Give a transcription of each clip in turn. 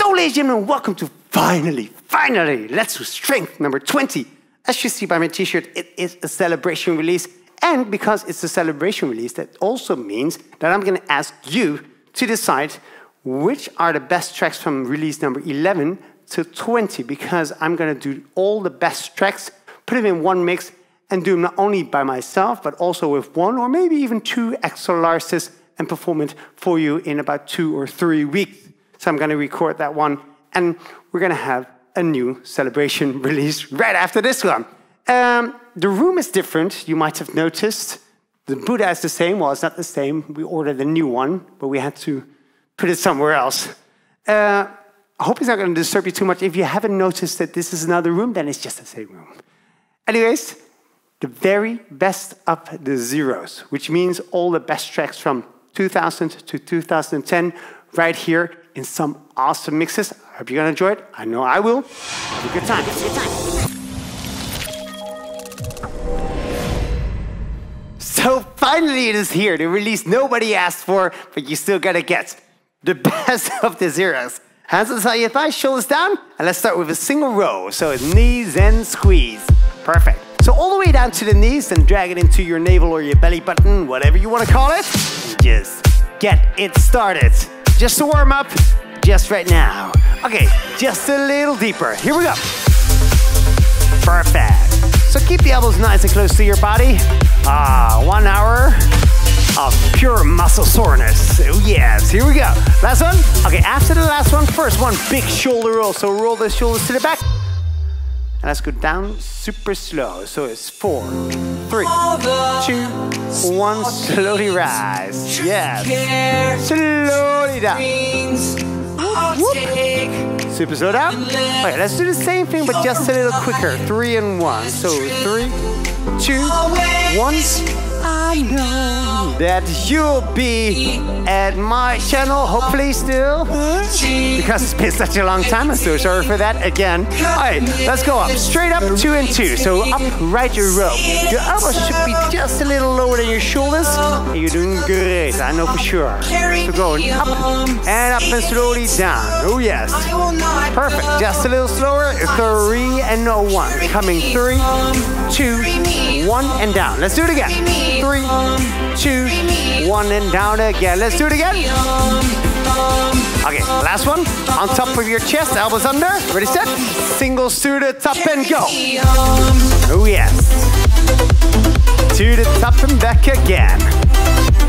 So, ladies and gentlemen, welcome to finally, Let's Do Strength number 20. As you see by my t-shirt, it is a celebration release. And because it's a celebration release, that also means that I'm going to ask you to decide which are the best tracks from release number 11 to 20, because I'm going to do all the best tracks, put them in one mix, and do them not only by myself, but also with one or maybe even two extra artists, and perform it for you in about 2 or 3 weeks. So I'm going to record that one, and we're going to have a new celebration release right after this one. The room is different, you might have noticed. The Buddha is the same. Well, it's not the same. We ordered a new one, but we had to put it somewhere else. I hope it's not going to disturb you too much. If you haven't noticed that this is another room, then it's just the same room. Anyways, the very best of the zeros, which means all the best tracks from 2000 to 2010 right here in some awesome mixes. I hope you're going to enjoy it. I know I will. Have a good time. So finally it is here, the release nobody asked for, but you still gotta get the best of the zeros. Hands inside your thighs, shoulders down, and let's start with a single row. So it's knees and squeeze. Perfect. So all the way down to the knees, then drag it into your navel or your belly button, whatever you wanna call it. Just get it started. Just to warm up, just right now. Okay, just a little deeper. Here we go. Perfect. So keep the elbows nice and close to your body. 1 hour of pure muscle soreness. Oh yes, here we go. Last one. Okay, after the last one, first one big shoulder roll. So roll the shoulders to the back. And let's go down super slow. So it's 4, 3, 2, 1. Slowly rise. Yes. Slowly down. Whoop. Super slow down. Okay, let's do the same thing, but just a little quicker. 3 and 1. So 3, 2, 1. I know that you'll be at my channel, hopefully still. Because it's been such a long time, I'm so sorry for that again. All right, let's go up. Straight up, 2 and 2. So up, right your rope. Your elbows should be just a little lower than your shoulders. And you're doing great, I know for sure. So going up and slowly down. Oh yes. Perfect, just a little slower. 3 and 1. Coming 3, 2, 1 and down. Let's do it again. 3, 2, 1 and down again. Let's do it again. Okay, last one. On top of your chest, elbows under. Ready, set. Singles to the top and go. Oh yes. To the top and back again.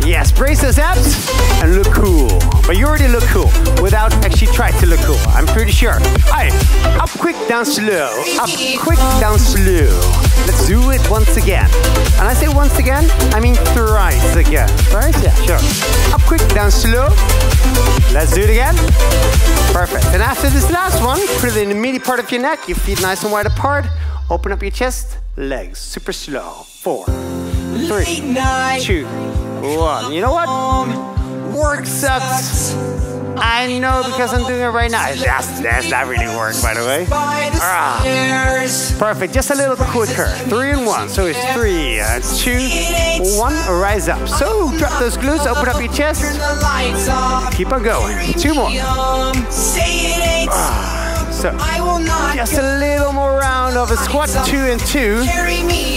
Yes, brace those abs and look cool. But you already look cool without actually trying to look cool, I'm pretty sure. Alright, up quick, down slow. Up quick, down slow. Let's do it once again. And I say once again, I mean thrice again. Right? Yeah, sure. Up quick, down slow. Let's do it again. Perfect. And after this last one, put it in the meaty part of your neck, your feet nice and wide apart. Open up your chest, legs super slow. 4, 3, 2, 1. You know what? Work sucks. I know because I'm doing it right now. That's not really work, by the way. Perfect. Just a little quicker. 3 and 1. So it's 3, 2, 1. Rise up. So drop those glutes. Open up your chest. Keep on going. 2 more. So just a little more round of a squat. 2 and 2.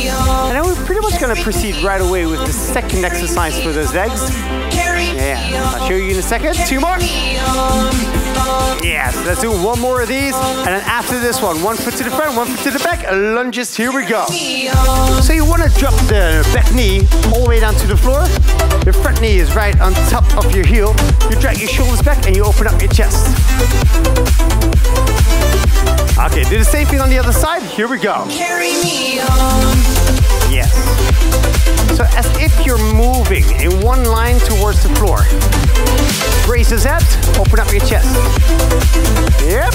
And then we're pretty much going to proceed right away with the second exercise for those legs. Yeah, I'll show you in a second. 2 more. Yes, let's do 1 more of these. And then after this one, 1 foot to the front, 1 foot to the back. Lunges, here we go. So you want to drop the back knee all the way down to the floor. Your front knee is right on top of your heel. You drag your shoulders back and you open up your chest. Okay, do the same thing on the other side. Here we go. Carry me on. Yes. So as if you're moving in one line towards the floor. Brace those abs, open up your chest. Yep.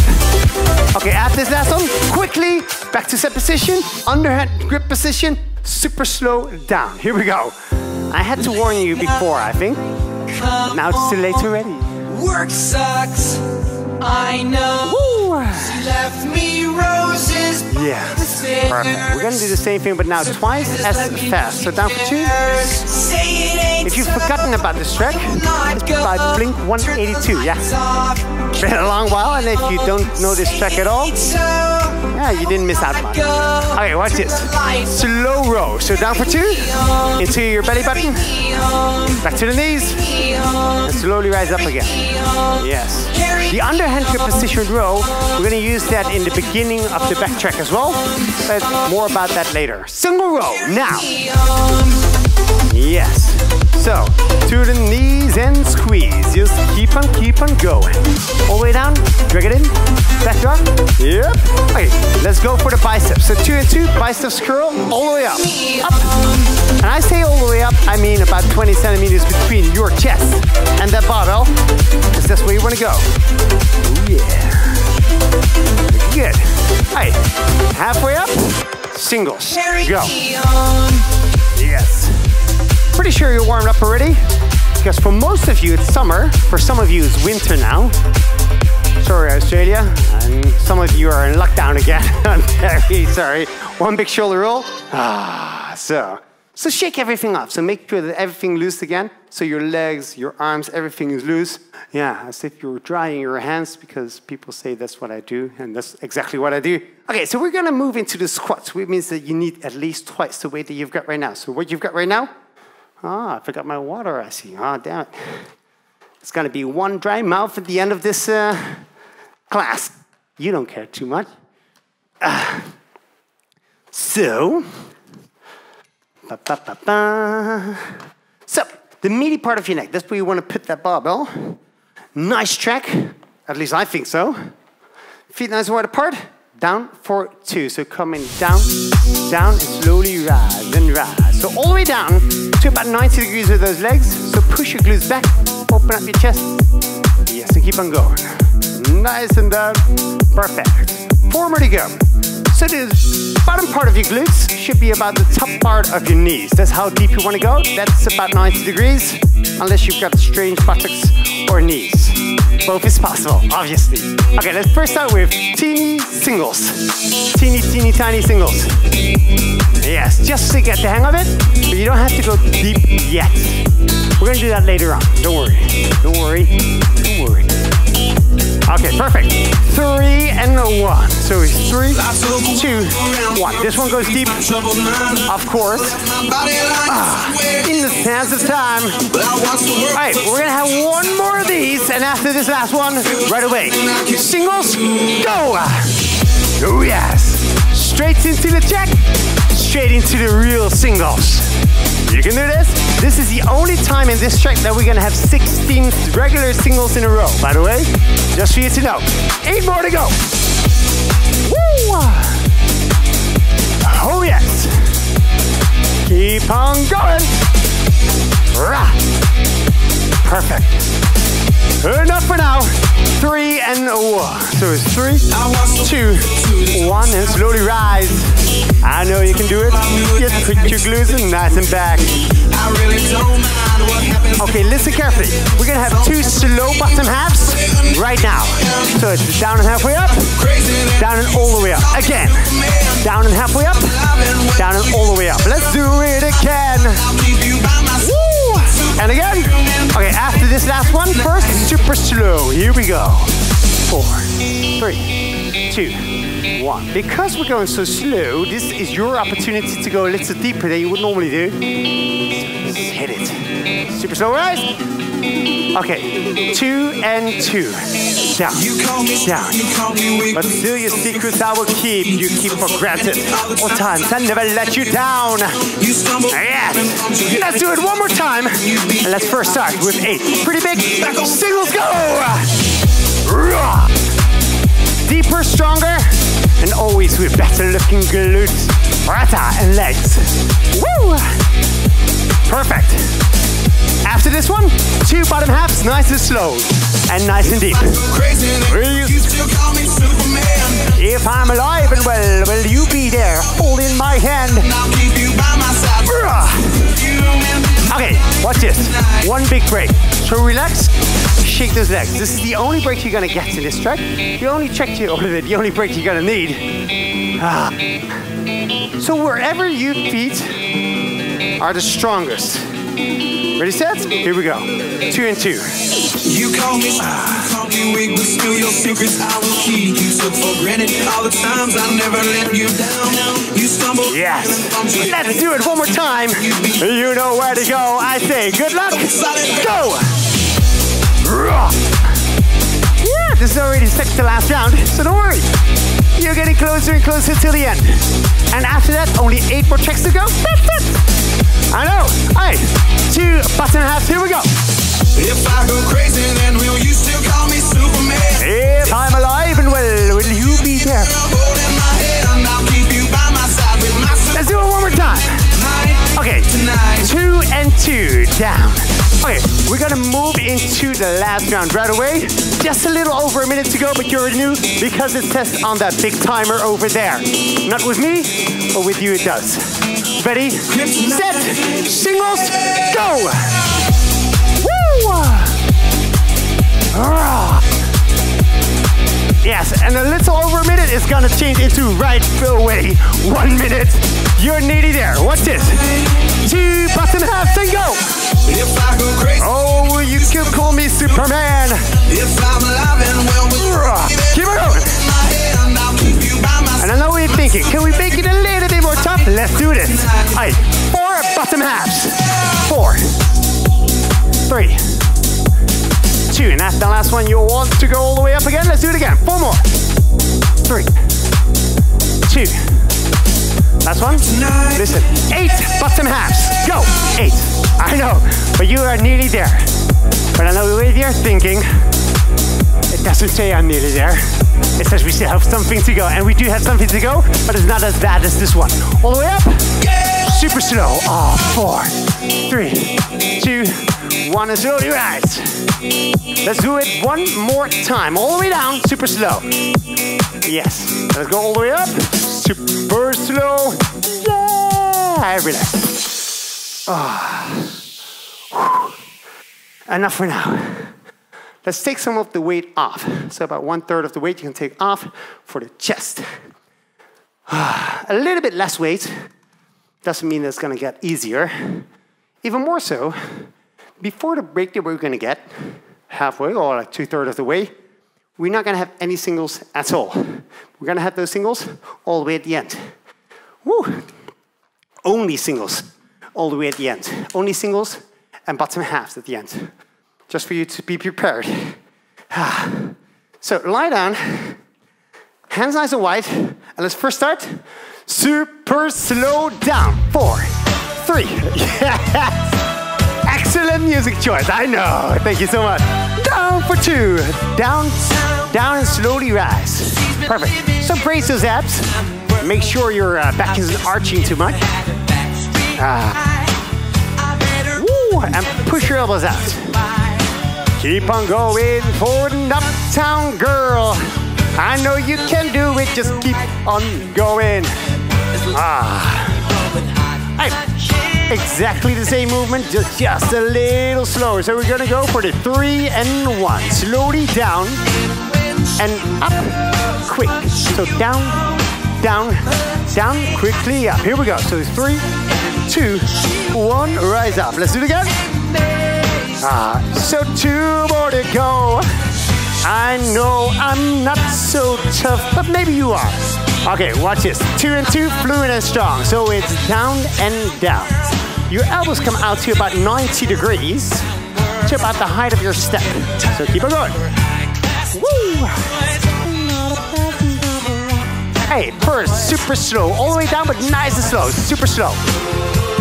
Okay, after this last one, quickly back to set position, underhand grip position, super slow down. Here we go. I had to warn you before, I think. Now it's too late already. Work sucks. I know. Woo. She left me roses. Yeah, perfect. We're gonna do the same thing, but now twice as fast. So down for 2. If you've forgotten about this track, it's by Blink 182, yeah. Been a long while, and if you don't know this track at all, yeah, you didn't miss out much. Okay, watch this. Slow row. So down for two, into your belly button, back to the knees, and slowly rise up again. Yes. The underhand position row, we're going to use that in the beginning of the back track as well, but more about that later. Single row, now. Yes. So, to the knees and squeeze. Just keep on going. All the way down, drag it in, back up, yep. Okay, let's go for the biceps. So two and two, biceps curl, all the way up, up. And I say all the way up, I mean about 20 centimeters between your chest and that barbell, because that's where you want to go. Oh yeah. Good. All right, halfway up, singles, go. Yes. Pretty sure you're warmed up already, because for most of you it's summer, for some of you it's winter now. Sorry Australia, and some of you are in lockdown again. I'm very sorry. One big shoulder roll. Ah, so shake everything off. So make sure that everything loose again. So your legs, your arms, everything is loose. Yeah, as if you're drying your hands, because people say that's what I do, and that's exactly what I do. Okay, so we're gonna move into the squats, which means that you need at least twice the weight that you've got right now. So what you've got right now, ah, I forgot my water, I see. Ah, damn it. It's going to be one dry mouth at the end of this class. You don't care too much. So, the meaty part of your neck, that's where you want to put that barbell. Nice track, at least I think so. Feet nice and wide apart. Down for two, so coming down, down, and slowly rise, and rise. So all the way down to about 90 degrees with those legs, so push your glutes back, open up your chest. Yes, and keep on going. Nice and down, perfect. Four more to go. So the bottom part of your glutes should be about the top part of your knees. That's how deep you want to go. That's about 90 degrees, unless you've got strange buttocks or knees. Both is possible, obviously. Okay, let's first start with teeny singles. Teeny, tiny singles. Yes, just to get the hang of it, but you don't have to go deep yet. We're gonna do that later on, don't worry. Okay, perfect. Three and one. So it's 3, 2, 1. This one goes deep, of course. In the hands of time. All right, we're gonna have one more of these, and after this last one, right away. Singles, go! Oh yes. Straight into the check, straight into the real singles. You can do this. This is the only time in this track that we're gonna have 16 regular singles in a row, by the way. Just for you to know. 8 more to go. Woo! Oh yes. Keep on going. Rah. Perfect. Enough for now. 3 and 1. So it's 3, 2, 1, and slowly rise. I know you can do it. Just put your glutes in nice and back. Okay, listen carefully. We're gonna have 2 slow bottom halves right now. So it's down and halfway up, down and all the way up. Again, down and halfway up, down and all the way up. Let's do it again. Woo! And again. Okay, after this last one, first, super slow. Here we go. 4, 3, 2, 1. Because we're going so slow, this is your opportunity to go a little deeper than you would normally do. Just hit it. Super slow rise. Okay, 2 and 2. Down, down. But still your secrets I will keep. You keep for granted all times. I never let you down. Yes. Let's do it one more time. And let's first start with 8. Pretty big. Singles go. Deeper, stronger, and always with better looking glutes, rata, and legs. Woo! Perfect. After this one, 2 bottom halves, nice and slow, and nice and deep. If I'm alive and well, will you be there, holding my hand? Okay, watch this. One big break. So relax, shake those legs. This is the only break you're gonna get in this track. The only break you're gonna need. So wherever your feet are the strongest, Ready, set? Here we go. 2 and 2. You call me mine, you call me weak, but still your secrets I will keep. You took for granted all the times I'll never let you down. You stumbled. Yes. Let's do it one more time. You know where to go. I say good luck. Go. Yeah, this is already second to last round, so don't worry. You're getting closer and closer till the end. And after that, only 8 more tracks to go. That's it. I know. Alright, 2.5 buttons, here we go. If I go crazy, then will you still call me Superman? If I'm alive and well, will you be there? Let's do it one more time. Okay, 2 and 2 down. Okay, we're gonna move into the last round right away. Just a little over a minute to go, but you're new because it says on that big timer over there. Not with me, but with you it does. Ready, set, singles, go! Woo! Yes, and a little over a minute is gonna change into right away. 1 minute. You're nearly there. Watch this. 2.5 buttons and go. If I go crazy, oh, you can call me Superman. If I'm alive and well, keep it going. And I know what you're thinking. Can we make it a little bit more tough? Let's do this. All right, 4 bottom halves. 4, 3, 2, and after the last one, you'll want to go all the way up again. Let's do it again. 4 more. 3, 2. Last one. Listen, 8 bottom halves. Go. 8. I know, but you are nearly there. But I know what you're thinking. It doesn't say I'm nearly there. It says we still have something to go, and we do have something to go, but it's not as bad as this one. All the way up. Super slow. 4, 3, 2, 1, and slowly rise. Let's do it one more time. All the way down. Super slow. Yes. Let's go all the way up. Super slow. Yeah. Relax. Enough for now. Let's take some of the weight off. So about 1/3 of the weight you can take off for the chest. A little bit less weight doesn't mean it's going to get easier. Even more so, before the break that we're going to get halfway or like 2/3 of the way, we're not going to have any singles at all. We're going to have those singles all the way at the end. Woo! Only singles all the way at the end. Only singles and bottom halves at the end. Just for you to be prepared. So lie down, hands nice and wide, and let's first start super slow down. 4, 3. Yes. Excellent music choice, I know. Thank you so much. Down for 2. Down and slowly rise. Perfect. So brace those abs. Make sure your back isn't arching too much. Woo, and push your elbows out. Keep on going forward and uptown girl. I know you can do it, just keep on going. Exactly the same movement, just a little slower. So we're gonna go for the 3 and 1. Slowly down and up, quick. So down, down, down, quickly up. Here we go. So 3, 2, 1, rise up. Let's do it again. So 2 more to go. I know I'm not so tough, but maybe you are. Okay, watch this. 2 and 2, fluid and strong. So it's down and down. Your elbows come out to about 90 degrees to about the height of your step. So keep it going. Woo! Hey, first, super slow. All the way down, but nice and slow. Super slow.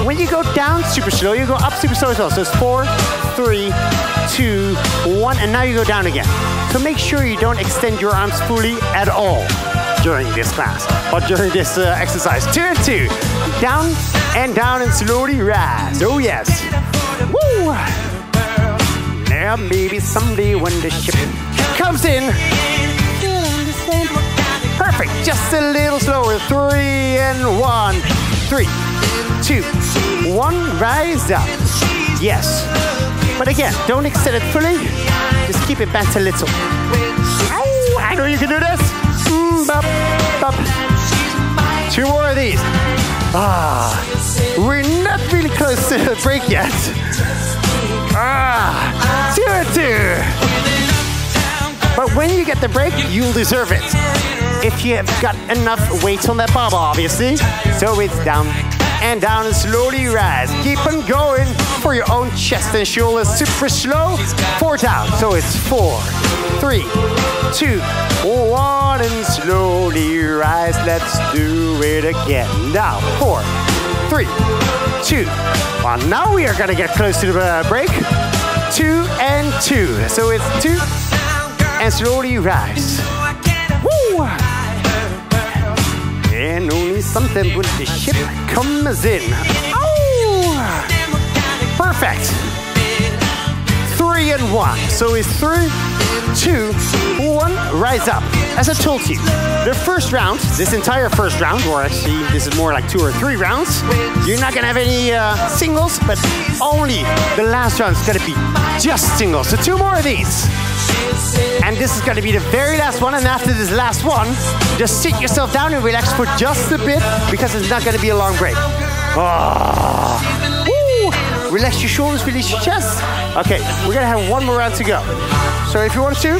When you go down super slow, you go up super slow as well. So it's 4, 3, 2, 1, and now you go down again. So make sure you don't extend your arms fully at all during this class, or during this exercise. 2 and 2, down and slowly rise. Oh yes. Woo! Now maybe someday when the ship comes in. Perfect, just a little slower. 3 and 1, 3, 2, 1, rise up. Yes. But again, don't extend it fully. Just keep it bent a little. Oh, I know you can do this. Bop, bop. 2 more of these. We're not really close close to the break yet. Ah, 2-2. But when you get the break, you'll deserve it. If you have got enough weight on that barbell, obviously. So it's down and down and slowly rise. Keep on going for your own chest and shoulders. Super slow, 4 down. So it's 4, 3, 2, 1, and slowly rise. Let's do it again. Now, 4, 3, 2, 1. Now we are gonna get close to the break. 2 and 2. So it's 2 and slowly rise. Woo! And only something with the ship comes in. Oh! Perfect. 3 and 1. So it's 3, 2, 1, rise up. As I told you, the first round, this entire first round, or actually this is more like 2 or 3 rounds, you're not gonna have any singles, but only the last round is gonna be just singles. So 2 more of these. And this is gonna be the very last one, and after this last one, just sit yourself down and relax for just a bit, because it's not gonna be a long break. Oh. Relax your shoulders, release your chest. Okay, we're gonna have 1 more round to go. So if you want to,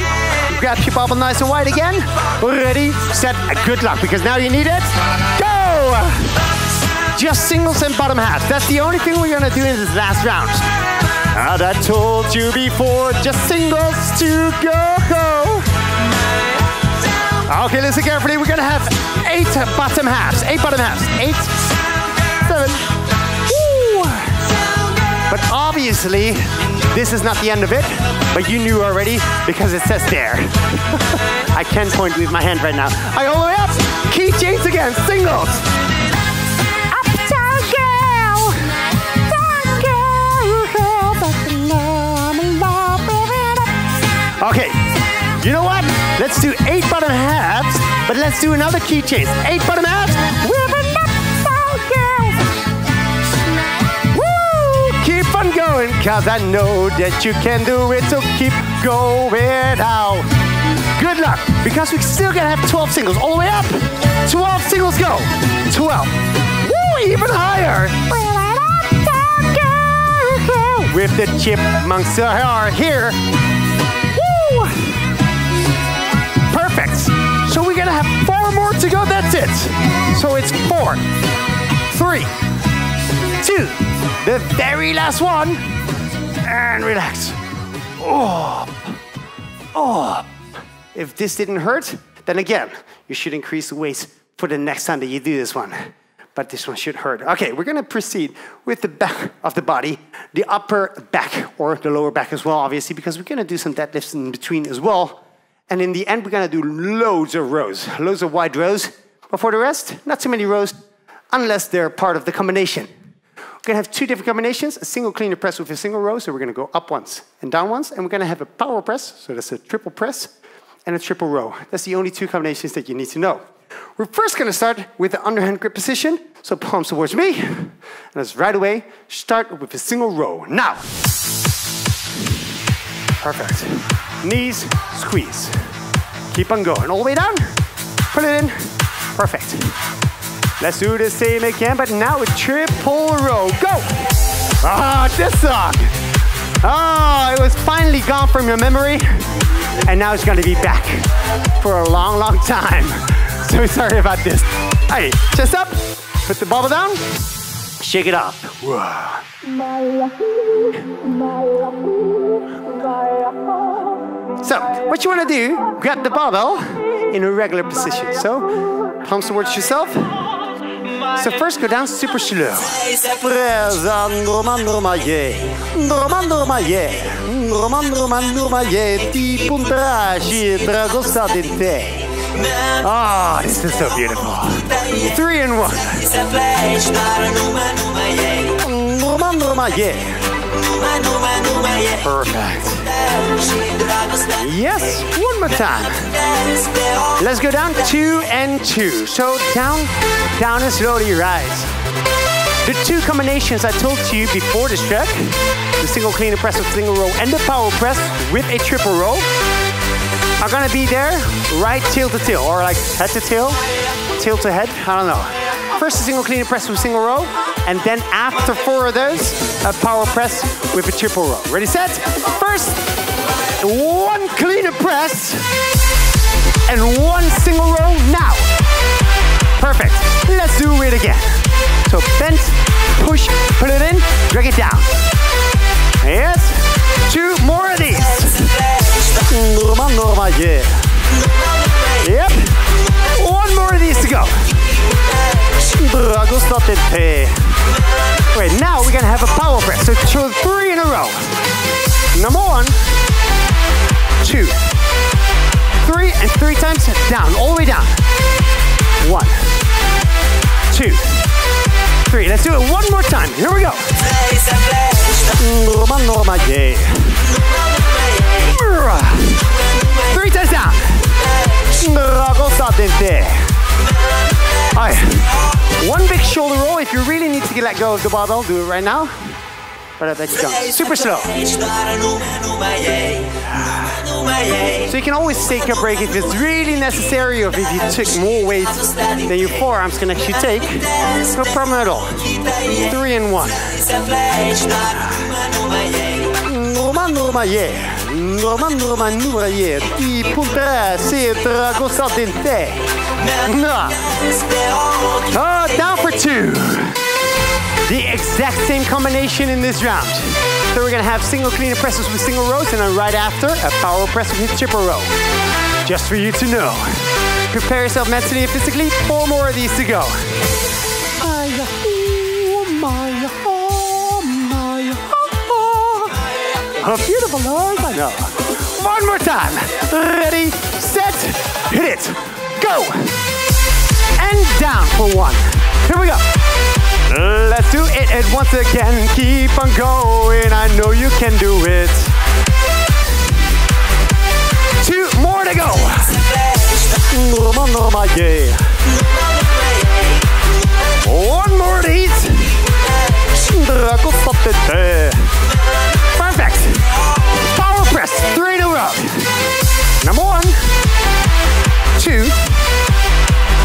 grab your barbell nice and wide again. Ready, set, good luck, because now you need it. Go! Just singles and bottom halves. That's the only thing we're gonna do in this last round. As I told you before, just singles to go. Okay, listen carefully. We're gonna have 8 bottom halves. 8 bottom halves. 8, 7. But obviously, this is not the end of it, but you knew already because it says there. I can't point with my hand right now. I all the way up, key change again, singles. Up, down, girl. Down, girl. Okay, you know what? Let's do 8 bottom halves, but let's do another key change. 8 bottom halves, going, cause I know that you can do it, so keep going out. Good luck, because we're still gonna have 12 singles, all the way up. 12 singles, go. 12. Woo, even higher. With the chipmunks are here. Woo. Perfect. So we're gonna have 4 more to go, that's it. So it's 4, 3, 2, the very last one, and relax. Up, up. If this didn't hurt, then again, you should increase the weight for the next time that you do this one. But this one should hurt. Okay, we're gonna proceed with the back of the body, the upper back, or the lower back as well, obviously, because we're gonna do some deadlifts in between as well. And in the end, we're gonna do loads of rows, loads of wide rows. But for the rest, not too many rows, unless they're part of the combination. We're gonna have 2 different combinations, a single clean and press with a single row, so we're gonna go up once and down once, and we're gonna have a power press, so that's a triple press, and a triple row. That's the only 2 combinations that you need to know. We're first gonna start with the underhand grip position, so palms towards me, and let's right away start with a single row. Now, perfect. Knees, squeeze. Keep on going, all the way down, put it in, perfect. Let's do the same again, but now a triple row. Go! Ah, this song. Ah, it was finally gone from your memory, and now it's gonna be back for a long, long time. So sorry about this. Hey, chest up, put the barbell down, shake it up. So, what you wanna do, grab the barbell in a regular position. So, palms towards yourself. So first go down super slow. Oh, this is so beautiful. 3 and 1. Perfect. Yes, one more time. Let's go down 2 and 2. So down, down and slowly rise. The 2 combinations I told you before the stretch, the single clean and press with single row and the power press with a triple row, are gonna be there right tail to tail, or like head to tail, tail to head, I don't know. First a single clean press with a single row, and then after four of those, a power press with a triple row. Ready, set? First, one clean press and one single row now. Perfect. Let's do it again. So bend, push, pull it in, drag it down. Yes. Two more of these. Normal, normal, yeah. Yep. One more of these to go. Wait, now we're gonna have a power press. So three in a row. Number one, two, three, and three times down, all the way down. One, two, three. Let's do it one more time. Here we go. Three times down. All right. One big shoulder roll. If you really need to let go of the barbell, do it right now. But that's done. Super slow. So you can always take a break if it's really necessary, or if you took more weight than your forearms can actually take. No problem at all. Three and one. Oh, down for two. The exact same combination in this round. So we're gonna have single clean presses with single rows, and then right after, a power press with triple row. Just for you to know. Prepare yourself mentally and physically. Four more of these to go. A beautiful life, I know. One more time. Ready, set, hit it. Go. And down for one. Here we go. Let's do it, and once again, keep on going. I know you can do it. Two more to go. One more to eat. Perfect. Power press, three in a row. Number one, two,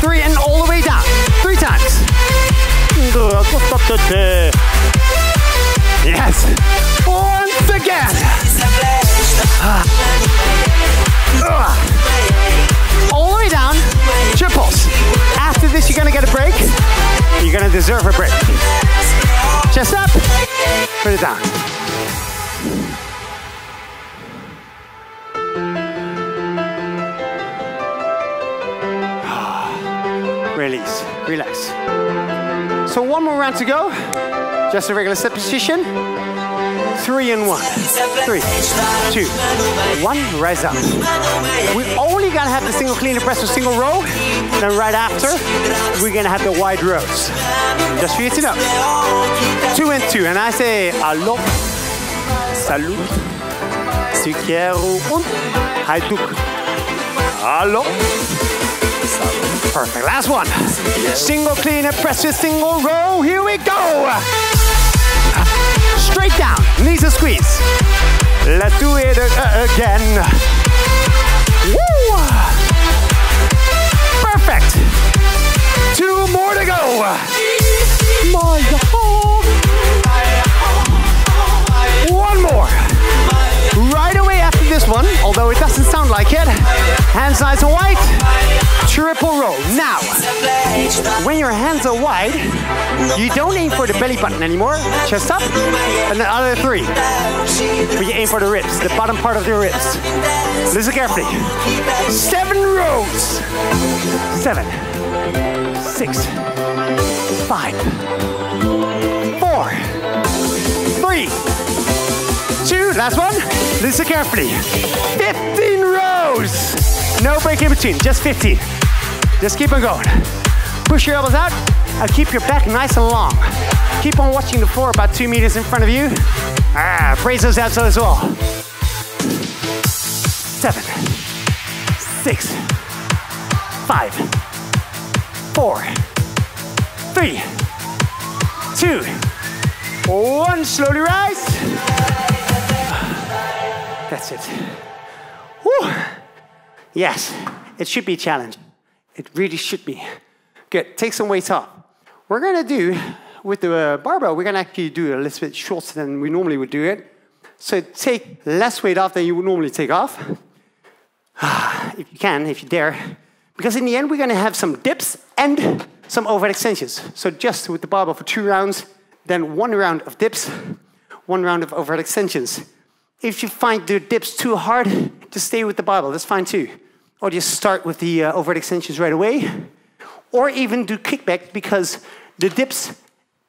three, and all the way down. Three times. Yes, once again. All the way down, triples. After this, you're gonna get a break. You're gonna deserve a break. Chest up, put it down. Release, relax. So one more round to go. Just a regular set position. Three and one. Three, two, one, rise up. We only gonna have the single clean press with single row. Then right after, we're gonna have the wide rows. Just for you to know. Two and two. And I say, alo, salut, sukeru, und, haiduk. Alo. Perfect. Last one. Single clean and press with single row. Here we go. Straight down. Knees and squeeze. Let's do it again. Woo! Perfect. Two more to go. One more. Right away after this one, although it doesn't sound like it. Hands nice and wide. Triple row. Now, when your hands are wide, you don't aim for the belly button anymore. Chest up, and the other three. But you aim for the ribs, the bottom part of the ribs. Listen carefully. Seven rows. Seven, six, five, four, three, two. Last one. Listen carefully. 15 rows. No break in between, just 15. Just keep on going. Push your elbows out and keep your back nice and long. Keep on watching the floor about 2 meters in front of you. Brace those abs as well. Seven, six, five, four, three, two, one. Slowly rise. That's it. Woo. Yes, it should be a challenge. It really should be. Good, take some weight off. We're going to do, with the barbell, we're going to actually do a little bit shorter than we normally would do it. So take less weight off than you would normally take off. If you can, if you dare. Because in the end, we're going to have some dips and some overhead extensions. So just with the barbell for 2 rounds, then 1 round of dips, 1 round of overhead extensions. If you find the dips too hard, just stay with the barbell. That's fine too. Or just start with the overhead extensions right away. Or even do kickback, because the dips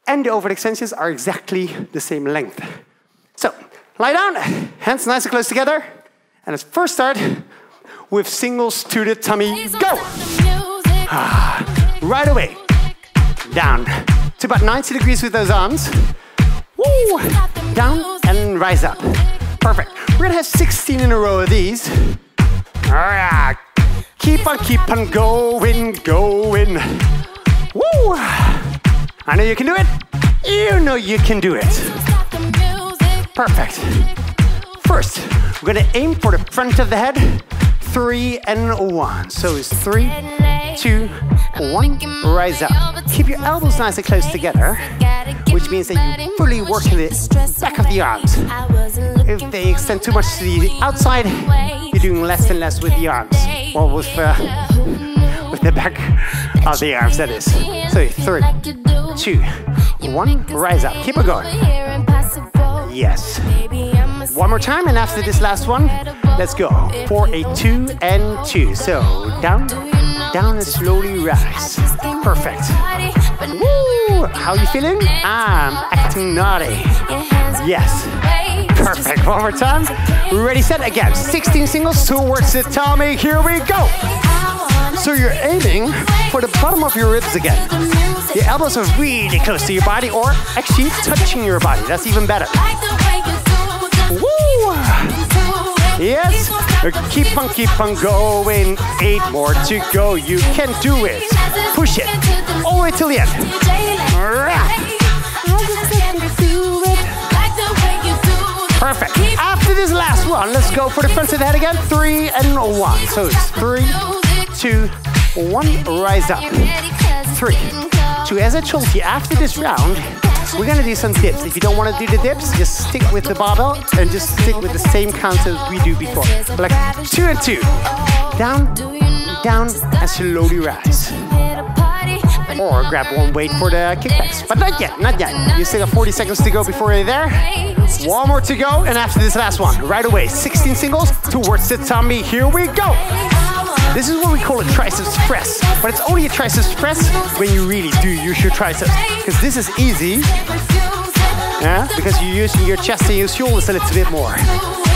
and the overhead extensions are exactly the same length. So lie down, hands nice and close together. And let's first start with singles to the tummy. Go! Right away. Down to about 90 degrees with those arms. Woo! Down and rise up. Perfect. We're gonna have 16 in a row of these. All right. Keep on going. Woo! I know you can do it. You know you can do it. Perfect. First, we're gonna aim for the front of the head. 3 and 1. So it's 3, 2, 1. Rise up. Keep your elbows nice and close together, which means that you fully work the back of the arms. If they extend too much to the outside, you're doing less and less with the arms. Or with the back of the arms, that is. So 3, 2, 1, rise up. Keep it going. Yes. 1 more time, and after this last one, let's go for a 2 and 2. So down, and slowly rise. Perfect. Woo! How you feeling? I'm acting naughty. Yes. Perfect. 1 more time. Ready, set, again. 16 singles towards the tummy. Here we go. So you're aiming for the bottom of your ribs again. The elbows are really close to your body, or actually touching your body. That's even better. Woo! Yes, keep on going. 8 more to go. You can do it. Push it all the way till the end. Perfect. After this last one, let's go for the front of the head again. 3 and 1. So it's 3, 2, 1. Rise up. 3, 2. As I told you, after this round, we're gonna do some dips. If you don't wanna do the dips, just stick with the barbell and just stick with the same counts as we do before. Like 2 and 2. Down, and slowly rise. Or grab one weight for the kickbacks. But not yet. You still have 40 seconds to go before you're there. 1 more to go, and after this last one, right away. 16 singles towards the tummy. Here we go. This is what we call a triceps press, but it's only a triceps press when you really do use your triceps, because this is easy, because you're using your chest and your shoulders a little bit more.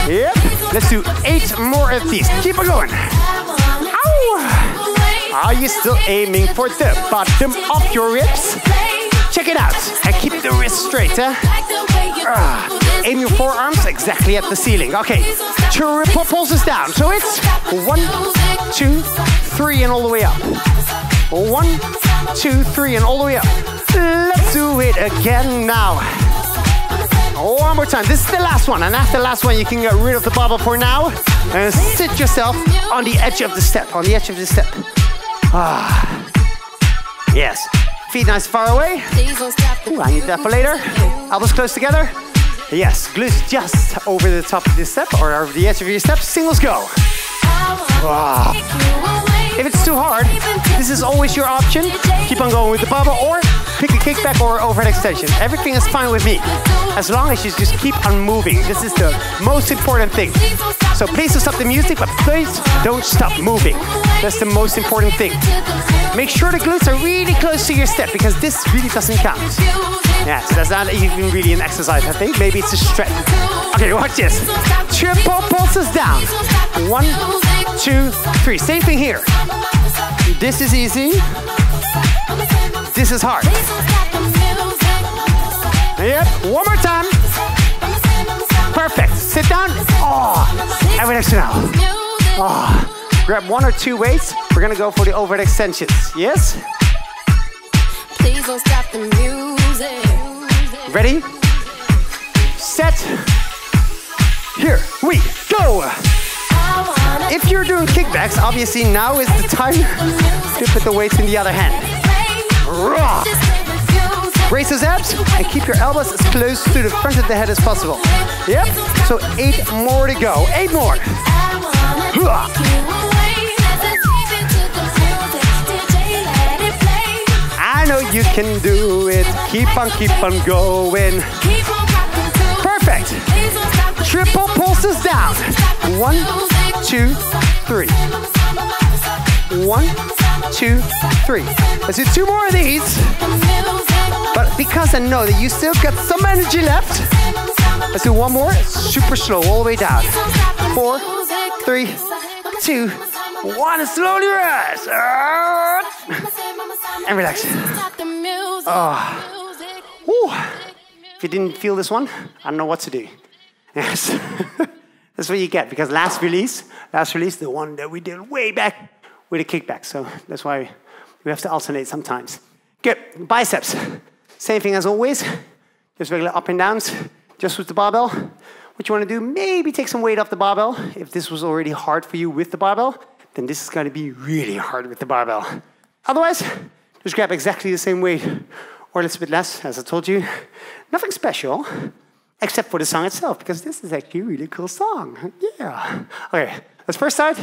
Yep, let's do 8 more of these. Keep it going. Ow. Are you still aiming for the bottom of your ribs? Check it out, and keep the wrists straight, Aim your forearms exactly at the ceiling. Okay, triple pulses down. So it's 1, 2, 3, and all the way up. 1, 2, 3, and all the way up. Let's do it again now. 1 more time. This is the last one. And after the last one, you can get rid of the barbell for now. And sit yourself on the edge of the step. On the edge of the step. Yes. Feet nice far away. Ooh, I need that for later. Elbows close together. Yes, glutes just over the top of this step or over the edge of your step. Singles go. Wow. If it's too hard, this is always your option. Keep on going with the barbell or pick a kickback or overhead extension. Everything is fine with me. As long as you just keep on moving. This is the most important thing. So please don't stop the music, but please don't stop moving. That's the most important thing. Make sure the glutes are really close to your step, because this really doesn't count. Yes, that's not even really an exercise, I think. Maybe it's a stretch. Okay, watch this. Triple pulses down. 1, 2, 3. Same thing here. This is easy. This is hard. Yep, 1 more time. Perfect. Sit down. Oh, every exhale. Oh. Grab 1 or 2 weights. We're gonna go for the overhead extensions. Yes? Please don't stop the music. Ready? Set. Here we go. If you're doing kickbacks, obviously now is the time to put the weights in the other hand. Raw. Raise those abs and keep your elbows as close to the front of the head as possible. Yep, so 8 more to go. 8 more. I know you can do it. Keep on going. Perfect. Triple pulses down. 1, 2, 3. 1, 2, 3. Let's do 2 more of these. But because I know that you still got some energy left, let's do 1 more. Super slow, all the way down. 4, 3, 2, 1. And slowly rise. And relax. Oh. Woo. If you didn't feel this one, I don't know what to do. Yes. That's what you get. Because last release, the one that we did way back, with a kickback, so that's why we have to alternate sometimes. Good, biceps. Same thing as always, just regular up and downs, just with the barbell. What you wanna do, maybe take some weight off the barbell. If this was already hard for you with the barbell, then this is gonna be really hard with the barbell. Otherwise, just grab exactly the same weight, or a little bit less, as I told you. Nothing special, except for the song itself, because this is actually a really cool song, yeah. Okay, let's first start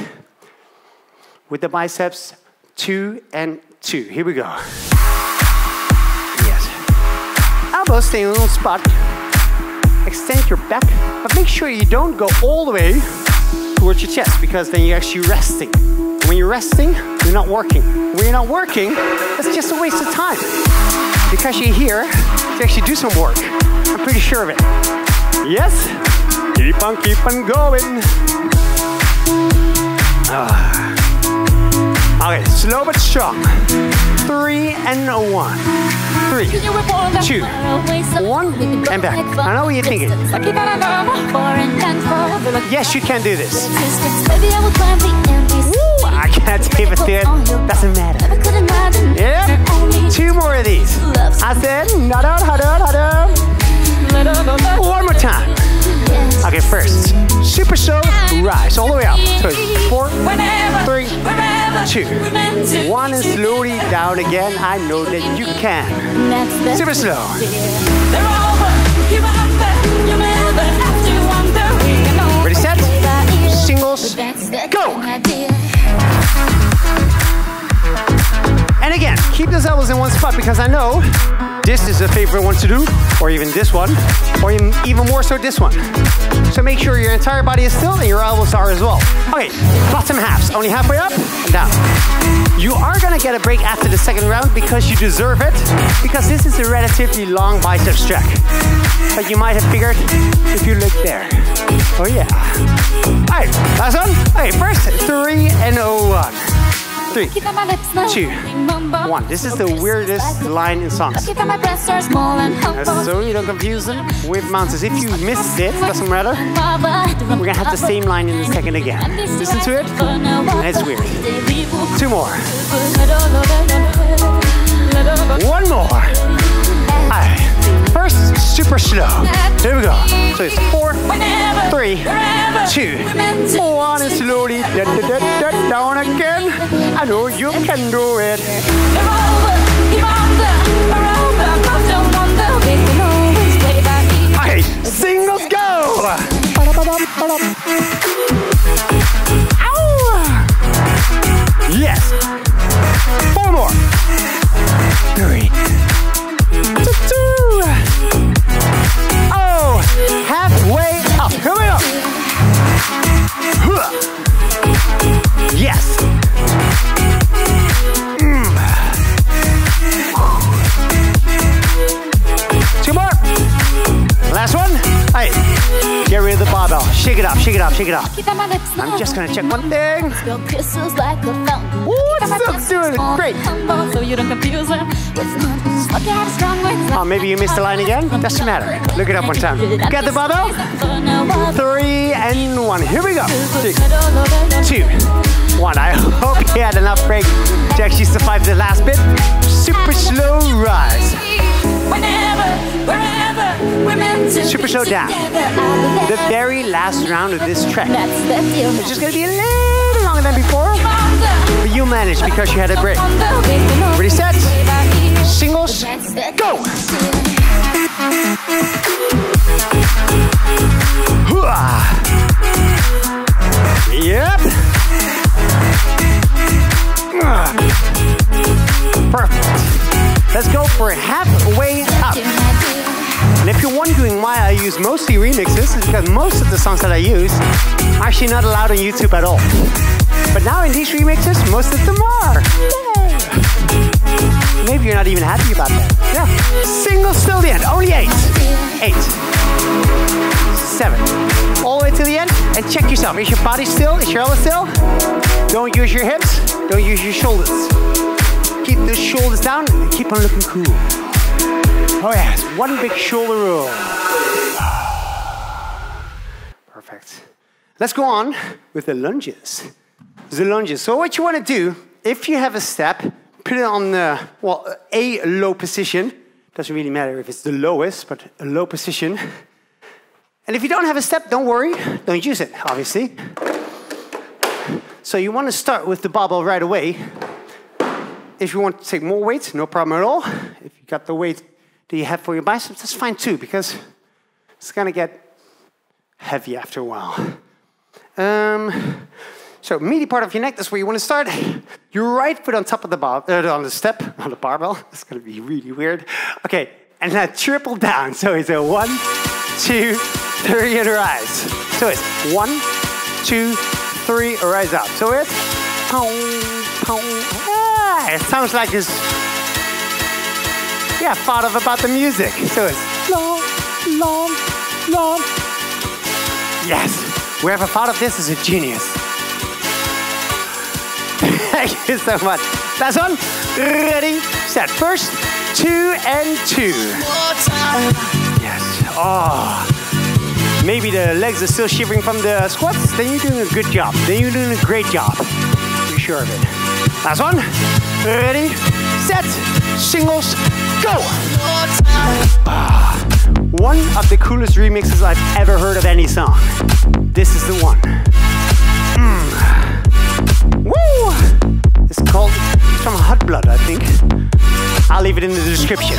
with the biceps, 2 and 2. Here we go. Yes. Elbows stay in one spot. Extend your back, but make sure you don't go all the way towards your chest, because then you're actually resting. And when you're resting, you're not working. When you're not working, that's just a waste of time. Because you're here to actually do some work. I'm pretty sure of it. Yes? Keep on going. Okay, slow but strong. 3 and 1. 3, 2, 1, and back. I know what you're thinking. Yes, you can do this. Ooh, I can't even do it. Doesn't matter. Yeah. 2 more of these. I said, one more time. Okay, first, super slow, rise all the way up. So 4, 3, 2, 1, and slowly down again. I know that you can. Super slow. Ready, set, singles, go. And again, keep those elbows in one spot, because I know this is a favorite one to do, or even this one, or even more so this one. So make sure your entire body is still and your elbows are as well. Okay, bottom halves, only halfway up and down. You are gonna get a break after the second round, because you deserve it, because this is a relatively long bicep stretch. But you might have figured if you look there. Oh yeah. All right, last one. Okay, first, 3 and 1. 3, 2, 1. This is the weirdest line in songs. So you don't confuse them with mountains. If you missed it, doesn't matter. We're gonna have the same line in a second again. Listen to it, and it's weird. 2 more. 1 more. Alright. First, super slow. Here we go. So it's 4, 3, 2, 1, and slowly down again. I know you can do it. Okay, singles go. Ow. Yes. 4 more. 3, 2. Oh, halfway up. Here we go. Yes. Mm. 2 more. Last one. Hey, get rid of the barbell. Shake it up, shake it up, shake it up. I'm just gonna check one thing. Ooh, it's still doing it. Great. Oh, maybe you missed the line again? Doesn't matter. Look it up one time. Get the barbell. 3 and 1. Here we go. 6, 2, 1. I hope you had enough break to actually survive the last bit. Super slow rise. Super slow down. The very last round of this track. It's just gonna be a little longer than before, but you managed because you had a break. Ready, set. singles, go! Yep. Perfect. Let's go for halfway up. And if you're wondering why I use mostly remixes, it's because most of the songs that I use are actually not allowed on YouTube at all. But now in these remixes, most of them are. Yay. Maybe you're not even happy about that. Yeah. Singles till the end. Only 8. 8. 7. All the way to the end. And check yourself. Is your body still? Is your elbow still? Don't use your hips. Don't use your shoulders. Keep the shoulders down and keep on looking cool. Oh yeah, it's one big shoulder roll. Perfect. Let's go on with the lunges. The lunges. So what you want to do, if you have a step, put it on the, well, a low position. Doesn't really matter if it's the lowest, but a low position. And if you don't have a step, don't worry. Don't use it, obviously. So you want to start with the barbell right away. If you want to take more weight, no problem at all. If you got the weight that you have for your biceps, that's fine too, because it's going to get heavy after a while. So meaty part of your neck, that's where you want to start. Your right foot on top of the bar, on the step, on the barbell. It's going to be really weird. Okay, and now triple down. So it's a 1, 2, 3, and rise. So it's 1, 2, 3, rise up. So it's pow, pow. Ah, it sounds like it's, yeah, thought of about the music. So it's long, long, long. Yes, whoever thought of this is a genius. Thank you so much. That's on. Ready, set. First, 2 and 2. Yes. Oh. Maybe the legs are still shivering from the squats. Then you're doing a good job. Then you're doing a great job. Be sure of it. That's on. Ready, set. Singles, go. One of the coolest remixes I've ever heard of any song. This is the one. Woo! It's called, it's from Hot Blood, I think. I'll leave it in the description.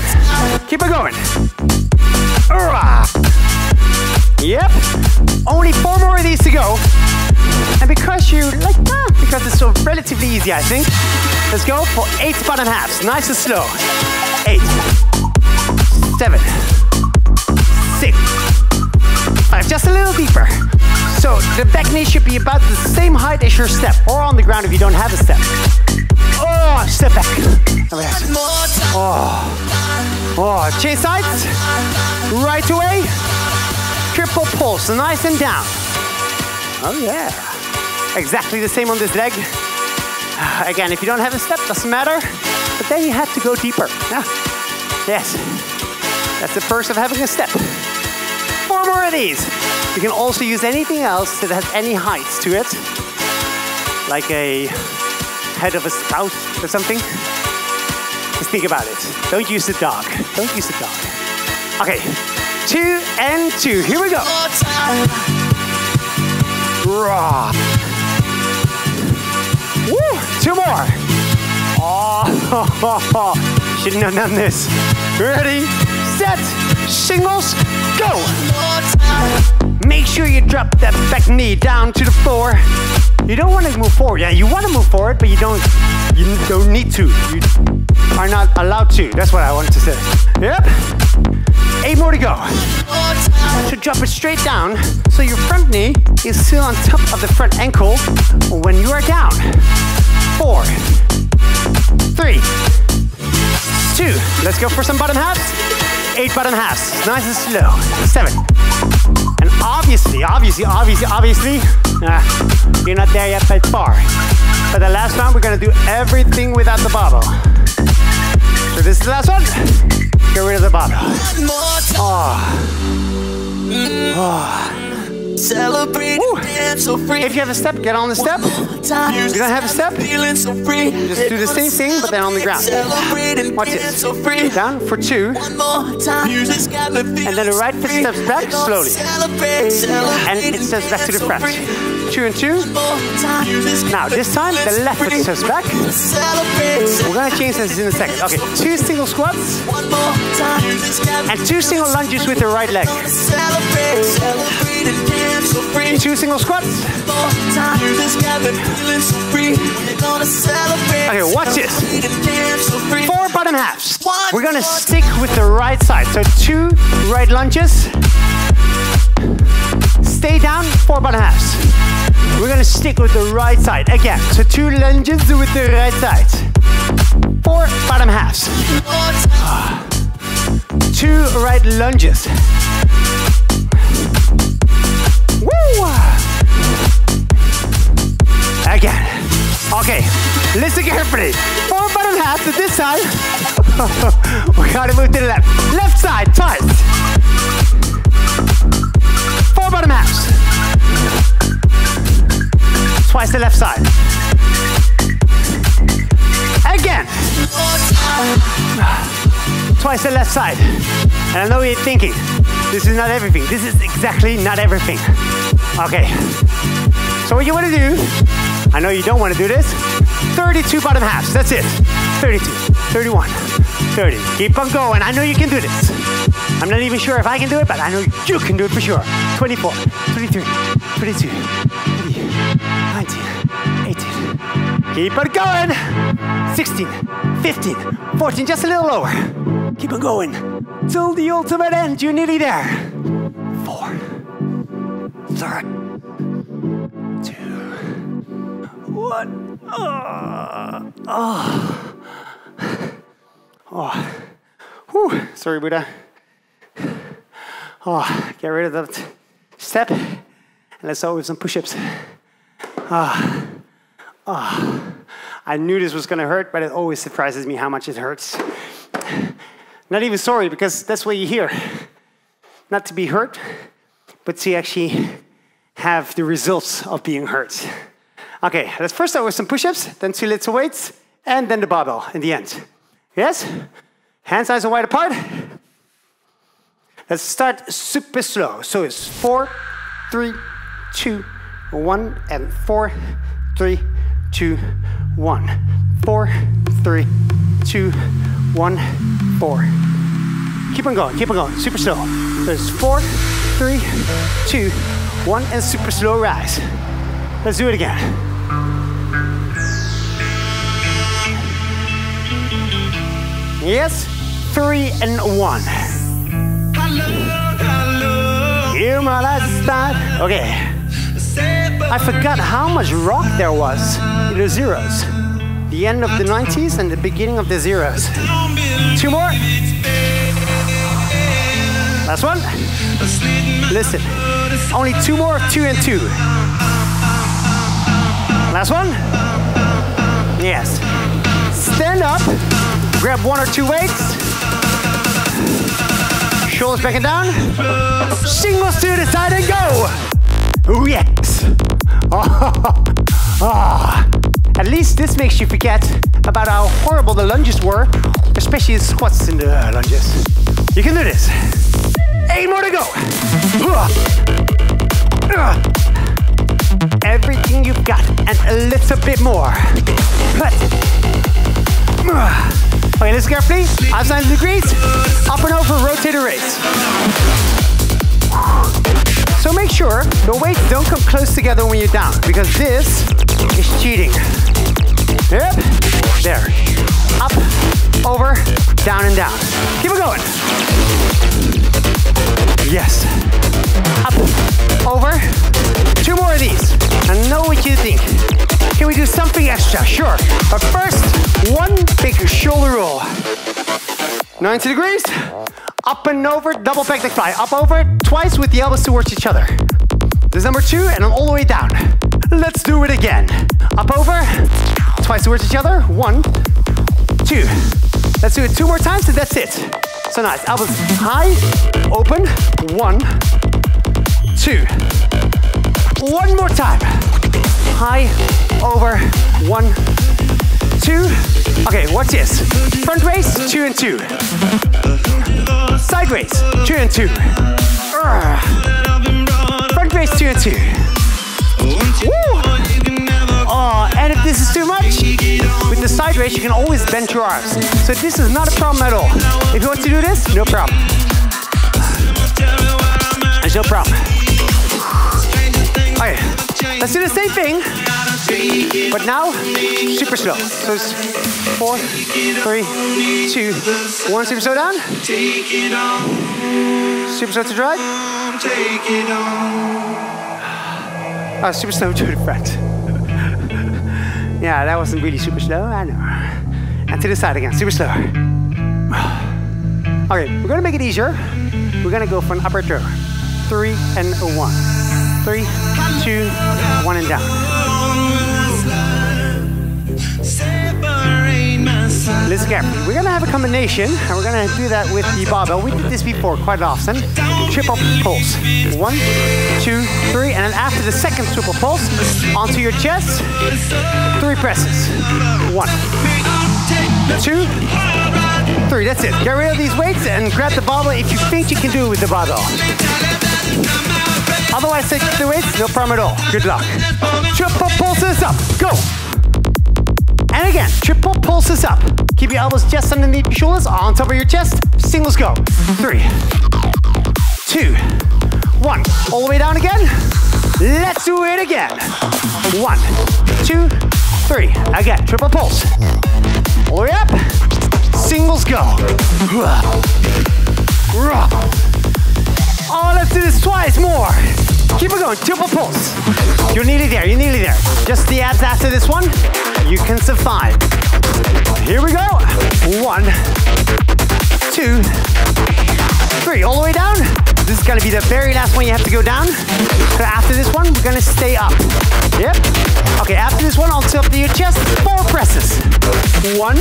Keep it going. Yep. Only 4 more of these to go. And because you like that, because it's so relatively easy, I think, let's go for 8 bottom halves. Nice and slow. 8. 7. 6. 5. Just a little deeper. So the back knee should be about the same height as your step, or on the ground if you don't have a step. Oh, step back. Oh, oh, change sides. Right away. Triple pulse, so nice and down. Oh yeah. Exactly the same on this leg. Again, if you don't have a step, doesn't matter. But then you have to go deeper. Yeah. Yes. That's the first of having a step. 4 more of these. You can also use anything else that has any heights to it, like a head of a spouse or something. Just think about it. Don't use the dog. Don't use the dog. Okay, 2 and 2. Here we go. Raw. Woo! 2 more. Oh, shouldn't have done this. Ready, set, singles, go. Make sure you drop that back knee down to the floor. You don't want to move forward. Yeah, you want to move forward, but you don't need to. You are not allowed to. That's what I wanted to say. Yep. 8 more to go. So drop it straight down, so your front knee is still on top of the front ankle when you are down. 4. 3. 2. Let's go for some bottom halves. 8 bottom halves, nice and slow. 7. And obviously, you're not there yet by far. But the last round, we're gonna do everything without the barbell. So this is the last one. Get rid of the barbell. Celebrate. So free. If you have a step, get on the step. If you don't have a step, just do the same thing, but then on the ground. Watch this. Get down for 2. And then the right foot steps back slowly. And it steps back to the front. 2 and 2. Now, this time, the left foot steps back. We're going to change this in a second. Okay, 2 single squats and 2 single lunges with the right leg. 2 single squats. Okay, watch this. 4 bottom halves. We're going to stick with the right side. So 2 right lunges. Stay down, 4 bottom halves. We're gonna stick with the right side again. So 2 lunges with the right side. 4 bottom halves. 2 right lunges. Woo! Again. Okay, listen carefully. 4 bottom halves to this side. We gotta move to the left. Left side, twice. 4 bottom halves. Twice the left side. Again. Twice the left side. And I know what you're thinking. This is not everything. This is exactly not everything. Okay. So what you want to do, I know you don't want to do this, 32 bottom halves. That's it. 32, 31, 30. Keep on going. I know you can do this. I'm not even sure if I can do it, but I know you can do it for sure. 24, 23, 22, 20, 19, 18. Keep on going. 16, 15, 14, just a little lower. Keep on going. Till the ultimate end, you're nearly there. 4, 3, 2, 1. Oh. Whew. Sorry, Buddha. Oh, get rid of that step, and let's start with some push-ups. I knew this was going to hurt, but it always surprises me how much it hurts. Not even sorry, because that's what you're here. Not to be hurt, but to actually have the results of being hurt. Okay, let's first start with some push-ups, then 2 little weights, and then the barbell in the end. Yes? Hands nice and wide apart. Let's start super slow. So it's 4, 3, 2, 1, and 4, 3, 2, 1. 4, 3, 2, 1, 4. Keep on going, super slow. So it's 4, 3, 2, 1, and super slow rise. Let's do it again. Yes, 3 and 1. You my last time. Okay. I forgot how much rock there was in the zeros. The end of the 90s and the beginning of the zeros. 2 more. Last one. Listen. Only 2 more, 2 and 2. Last one. Yes. Stand up. Grab 1 or 2 weights. Shoulders back and down. Shingles to the side and go. Ooh, yes. At least this makes you forget about how horrible the lunges were, especially the squats in the lunges. You can do this. 8 more to go. Everything you've got and a little bit more. Okay, listen carefully. Half 90 degrees, up and over, rotate the wrist. So make sure the weights don't come close together when you're down, because this is cheating. Yep, there. Up, over, down and down. Keep it going. Yes. Up, over. 2 more of these. I know what you think. Can we do something extra? Sure. But first, 1 big shoulder roll. 90 degrees. Up and over, double pec-leg fly. Up over, twice with the elbows towards each other. This is number 2, and I'm all the way down. Let's do it again. Up over, twice towards each other. 1, 2. Let's do it 2 more times, and that's it. So nice. Elbows high, open. 1, 2. 1 more time. High, over, 1, 2. Okay, watch this. Front raise, 2 and 2. Side raise, 2 and 2. Front raise, 2 and 2. Woo! Oh, And if this is too much, with the side raise, you can always bend your arms. So this is not a problem at all. If you want to do this, no problem. There's no problem. Okay, let's do the same thing, but now super slow. So it's 4, 3, 2, 1, super slow down. Super slow to the right. Super slow to the front. Yeah, that wasn't really super slow, I know. And to the side again, super slow. Okay, we're gonna make it easier. We're gonna go for an upper throw. 3 and 1. 3, 2, 1 and down. Listen carefully. We're gonna have a combination, and we're gonna do that with the barbell. We did this before quite often. Triple pulse. 1, 2, 3, and then after the second triple pulse, onto your chest, 3 presses. 1, 2, 3, that's it. Get rid of these weights and grab the barbell if you think you can do it with the barbell. Otherwise, take the weights, no problem at all. Good luck. Triple pulses up, go. And again, triple pulses up. Keep your elbows just underneath your shoulders, on top of your chest. Singles go. 3, 2, 1. All the way down again. Let's do it again. 1, 2, 3. Again, triple pulse. All the way up. Singles go. Oh, let's do this twice more. Keep it going, triple pulse. You're nearly there, you're nearly there. Just the abs after this one, you can survive. Here we go. 1, 2, 3, all the way down. This is gonna be the very last one you have to go down. So after this one, we're gonna stay up. Yep. Okay, after this one, I'll tilt to your chest, 4 presses. 1,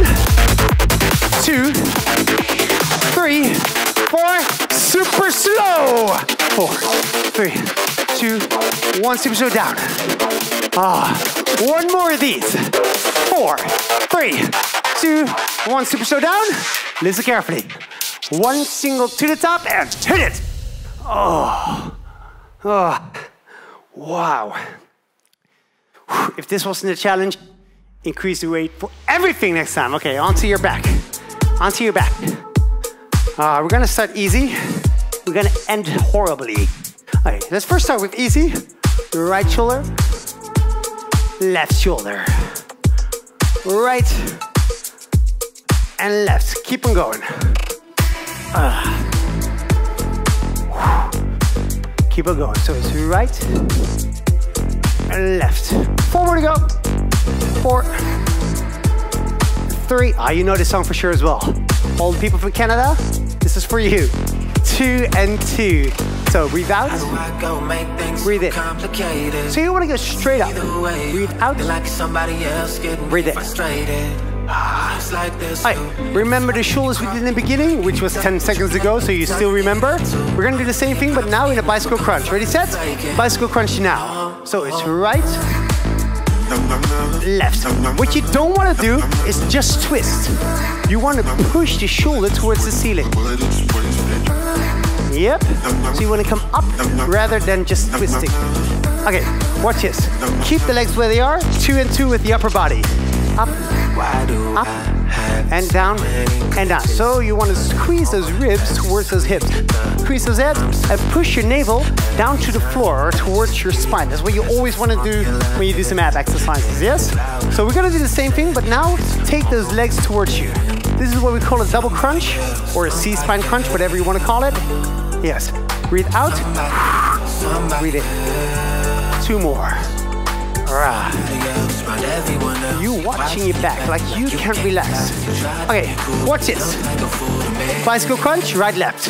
2, 3, 4, super slow. 4, 3, 2, 1, super slow down. One more of these. 4, 3, 2, 1, super slow down. Listen carefully. 1 single to the top and hit it. Wow. If this wasn't a challenge, increase the weight for everything next time. Okay, onto your back. Onto your back. We're gonna start easy. We're gonna end horribly. Okay, let's first start with easy. Right shoulder, left shoulder. Right and left. Keep on going. Keep on going. So it's right and left. 4 more to go. 4, 3. You know this song for sure as well. All the people from Canada, this is for you. 2 and 2. So breathe out, breathe in. So you want to go straight up. Breathe out, breathe in. Remember the shoulders we did in the beginning, which was 10 seconds ago, so you still remember. We're going to do the same thing, but now in a bicycle crunch. Ready, set? Bicycle crunch now. So it's right, left. What you don't want to do is just twist. You want to push the shoulder towards the ceiling. Yep. So you want to come up rather than just twisting. Okay, watch this. Keep the legs where they are. 2 and 2 with the upper body. Up, up, and down, and down. So you want to squeeze those ribs towards those hips. Squeeze those abs and push your navel down to the floor or towards your spine. That's what you always want to do when you do some ab exercises, yes? So we're going to do the same thing, but now take those legs towards you. This is what we call a double crunch or a C-spine crunch, whatever you want to call it. Yes. Breathe out. Breathe in. 2 more. You watching your back, like you can't relax. Okay, watch this. Bicycle crunch, right, left.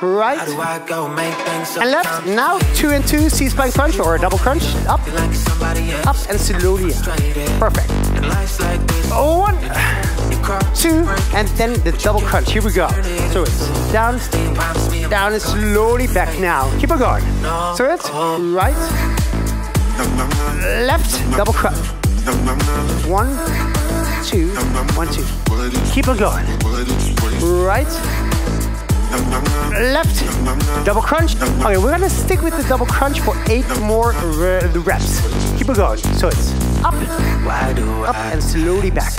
Right, and left. Now 2 and 2, C-spine crunch or a double crunch. Up, up and slowly up. Perfect. 1, 2, and then the double crunch. Here we go. So it's down, down and slowly back now. Keep on going. So it's right, left, double crunch. 1, 2, 1, 2. Keep on going. Right, left, double crunch. Okay, we're gonna stick with the double crunch for 8 more reps. Keep on going. So it's up, up and slowly back.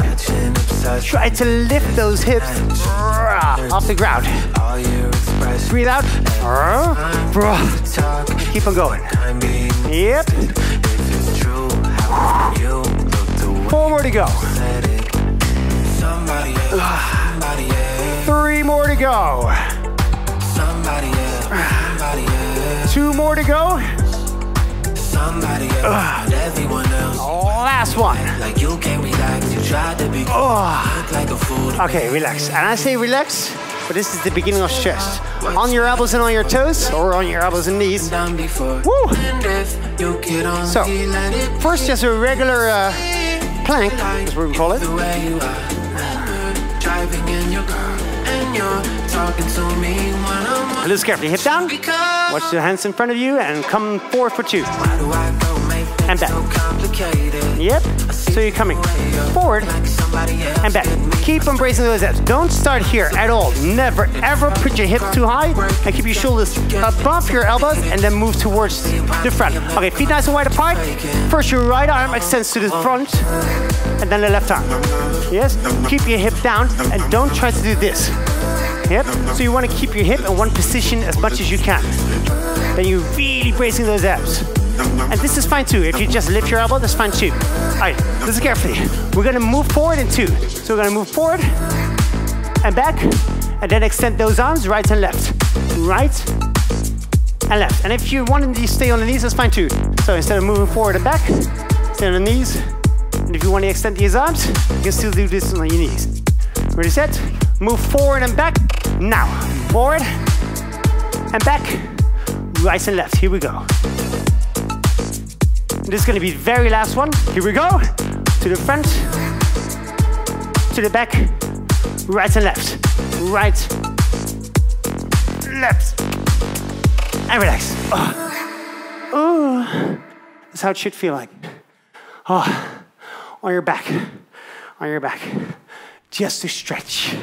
Try to lift those hips off the ground. Breathe out. Keep on going. Yep. Four more to go. 3 more to go. 2 more to go. Last one. Okay, relax. And I say relax, but this is the beginning of stress. On your elbows and on your toes, or on your elbows and knees. Woo! So, first just a regular plank, is what we call it. Listen carefully, hip down, watch the hands in front of you, and come forward for 2. And back. Yep, so you're coming forward and back. Keep embracing those hips. Don't start here at all. Never, ever put your hip too high, and keep your shoulders above your elbows, and then move towards the front. Okay, feet nice and wide apart. First, your right arm extends to the front, and then the left arm. Yes, keep your hip down, and don't try to do this. Yep, so you want to keep your hip in one position as much as you can. Then you're really bracing those abs. And this is fine too. If you just lift your elbow, that's fine too. All right, listen carefully. We're going to move forward in 2. So we're going to move forward and back, and then extend those arms right and left. Right and left. And if you want to stay on the knees, that's fine too. So instead of moving forward and back, stay on the knees. And if you want to extend these arms, you can still do this on your knees. Ready, set, move forward and back. Now, forward and back, right and left. Here we go. This is going to be the very last one. Here we go. To the front, to the back, right and left. Right, left, and relax. Oh. Ooh. That's how it should feel like. Oh. On your back, on your back. Just to stretch.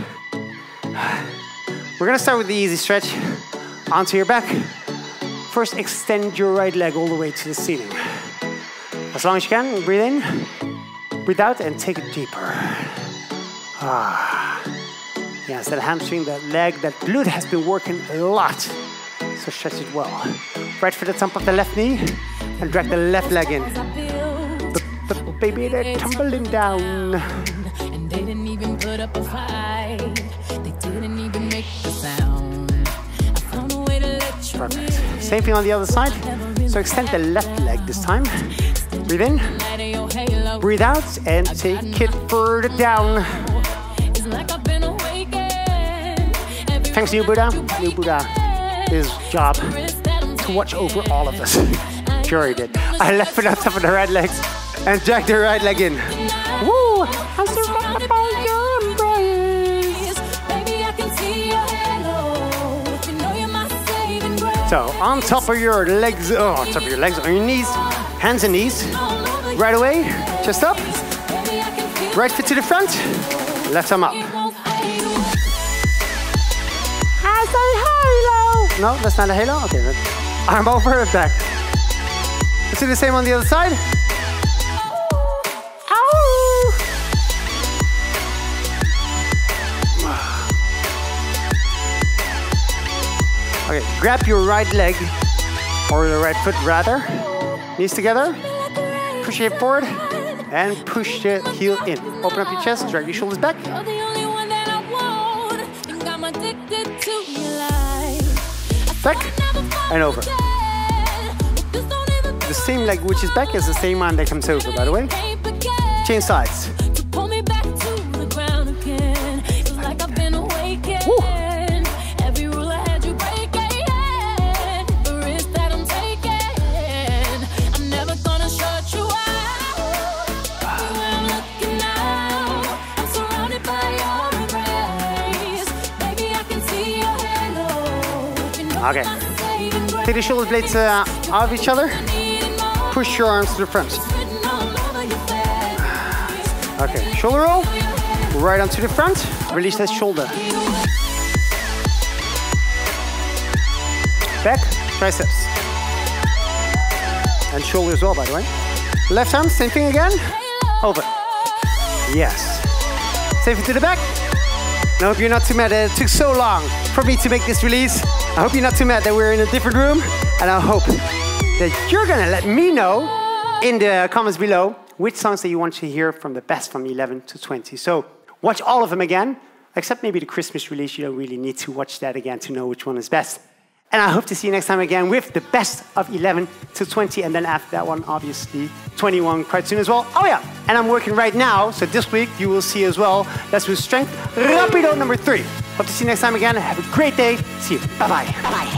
We're gonna start with the easy stretch. Onto your back. First, extend your right leg all the way to the ceiling. As long as you can, breathe in, breathe out, and take it deeper. Ah. Yes, that hamstring, that leg, that glute has been working a lot. So stretch it well. Right foot at the top of the left knee, and drag the left leg in. Baby, they're tumbling down. They didn't even put up a fight. They didn't even make a sound. I found a way to let you. Perfect. Same thing on the other side. So extend the left leg this time. Breathe in. Breathe out and take it further down. Thanks, New Buddha. New Buddha, his job to watch over all of us. Sure he did. I left foot on top of the right legs and jack the right leg in. Woo! I'm surrounded by your embrace. Baby, I can see your halo. You know you're my saving grace. So on top of your legs, on your knees, hands and knees. Right away, chest up. Right foot to the front, left arm up. I say halo. No, that's not a halo. Okay, then. Arm over and back. Let's do the same on the other side. Okay, grab your right leg, or your right foot rather, knees together, push your hip forward, and push the heel in. Open up your chest, drag your shoulders back. Back, and over. The same leg which is back is the same one that comes over, by the way. Change sides. Okay, take the shoulder blades out of each other, push your arms to the front. Okay, shoulder roll, right onto the front, release that shoulder. Back, triceps. And shoulder as well, by the way. Left arm, same thing again. Over. Yes. Save it to the back. I hope you're not too mad that it took so long for me to make this release. I hope you're not too mad that we're in a different room. And I hope that you're gonna let me know in the comments below which songs that you want to hear from the best from 11 to 20. So watch all of them again, except maybe the Christmas release. You don't really need to watch that again to know which one is best. And I hope to see you next time again with the best of 11 to 20. And then after that one, obviously, 21 quite soon as well. Oh yeah, and I'm working right now. So this week you will see as well. That's with Strength Rapido number 3. Hope to see you next time again. Have a great day. See you. Bye-bye. Bye-bye.